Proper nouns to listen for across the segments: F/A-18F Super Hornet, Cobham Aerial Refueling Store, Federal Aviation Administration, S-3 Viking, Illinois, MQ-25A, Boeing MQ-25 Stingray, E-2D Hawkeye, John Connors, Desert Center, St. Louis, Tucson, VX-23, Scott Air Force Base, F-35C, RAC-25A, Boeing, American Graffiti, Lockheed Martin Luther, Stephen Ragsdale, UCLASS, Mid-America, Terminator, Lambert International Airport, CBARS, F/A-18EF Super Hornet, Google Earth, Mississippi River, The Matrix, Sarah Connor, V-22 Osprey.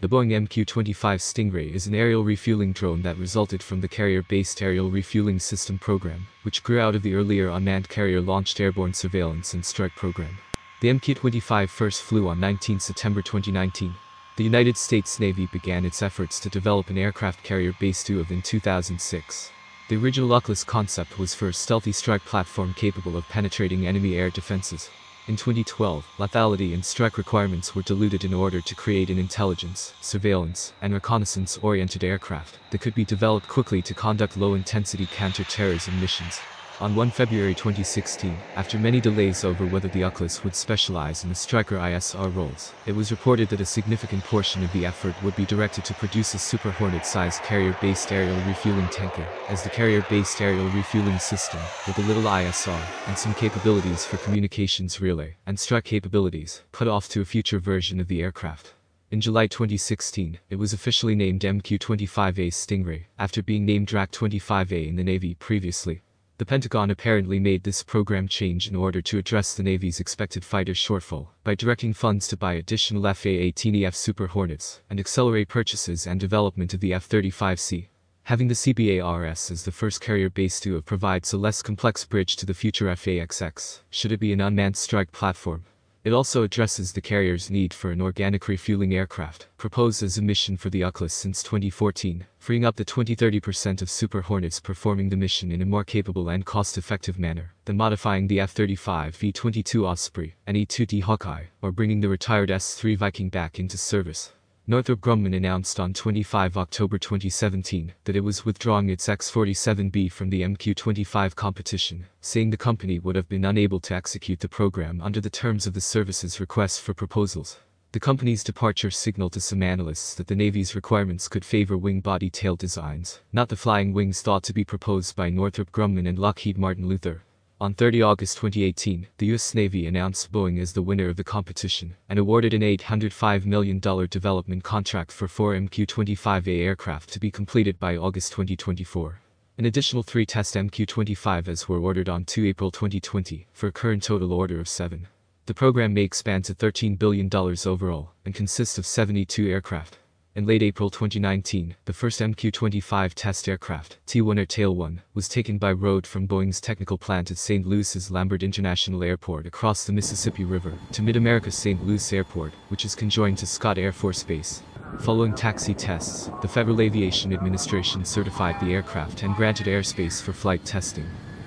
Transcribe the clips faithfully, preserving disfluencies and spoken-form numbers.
The Boeing M Q twenty-five Stingray is an aerial refueling drone that resulted from the carrier-based aerial refueling system program, which grew out of the earlier unmanned carrier-launched airborne surveillance and strike program. The M Q twenty-five first flew on the nineteenth of September twenty nineteen. The United States Navy began its efforts to develop an aircraft carrier based U A V in two thousand six. The original UCLASS concept was for a stealthy strike platform capable of penetrating enemy air defenses. In twenty twelve, lethality and strike requirements were diluted in order to create an intelligence, surveillance, and reconnaissance-oriented aircraft that could be developed quickly to conduct low-intensity counter-terrorism missions. On the first of February twenty sixteen, after many delays over whether the UCLASS would specialize in the Striker I S R roles, it was reported that a significant portion of the effort would be directed to produce a Super Hornet-sized carrier-based aerial refueling tanker, as the carrier-based aerial refueling system, with a little I S R, and some capabilities for communications relay, and strike capabilities, put off to a future version of the aircraft. In July twenty sixteen, it was officially named M Q twenty-five A Stingray, after being named R A C twenty-five A in the Navy previously. The Pentagon apparently made this program change in order to address the Navy's expected fighter shortfall by directing funds to buy additional F A eighteen E F Super Hornets and accelerate purchases and development of the F thirty-five C. Having the C B A R S as the first carrier-based U A V provides a less complex bridge to the future F A X X, should it be an unmanned strike platform. It also addresses the carrier's need for an organic refueling aircraft, proposed as a mission for the UCLASS since twenty fourteen, freeing up the twenty to thirty percent of Super Hornets performing the mission in a more capable and cost-effective manner than modifying the F thirty-five V twenty-two Osprey and E two D Hawkeye, or bringing the retired S three Viking back into service. Northrop Grumman announced on the twenty-fifth of October twenty seventeen that it was withdrawing its X forty-seven B from the M Q twenty-five competition, saying the company would have been unable to execute the program under the terms of the service's request for proposals. The company's departure signaled to some analysts that the Navy's requirements could favor wing-body-tail designs, not the flying wings thought to be proposed by Northrop Grumman and Lockheed Martin Luther. On the thirtieth of August twenty eighteen, the U S Navy announced Boeing as the winner of the competition and awarded an eight hundred five million dollars development contract for four M Q twenty-five A aircraft to be completed by August twenty twenty-four. An additional three test M Q twenty-five As were ordered on the second of April twenty twenty, for a current total order of seven. The program may expand to thirteen billion dollars overall and consists of seventy-two aircraft. In late April twenty nineteen, the first M Q twenty-five test aircraft, T one or Tail one, was taken by road from Boeing's technical plant at Saint Louis's Lambert International Airport across the Mississippi River to Mid-America Saint Louis Airport, which is conjoined to Scott Air Force Base. Following taxi tests, the Federal Aviation Administration certified the aircraft and granted airspace for flight testing.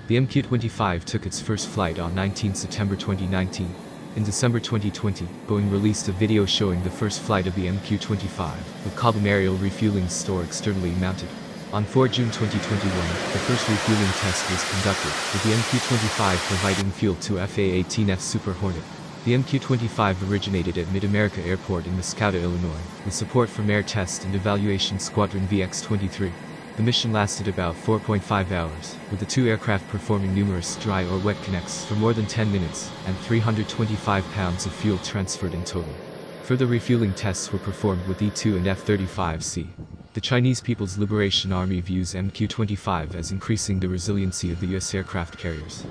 The M Q twenty-five took its first flight on the nineteenth of September twenty nineteen. In December twenty twenty, Boeing released a video showing the first flight of the M Q twenty-five, with Cobham Aerial Refueling Store externally mounted. On the fourth of June twenty twenty-one, the first refueling test was conducted, with the M Q twenty-five providing fuel to F A eighteen F Super Hornet. The M Q twenty-five originated at Mid-America Airport in Mascoutah, Illinois, with support from Air Test and Evaluation Squadron V X twenty-three. The mission lasted about four point five hours, with the two aircraft performing numerous dry or wet connects for more than ten minutes, and three hundred twenty-five pounds of fuel transferred in total. Further refueling tests were performed with E two and F thirty-five C. The Chinese People's Liberation Army views M Q twenty-five as increasing the resiliency of the U S aircraft carriers.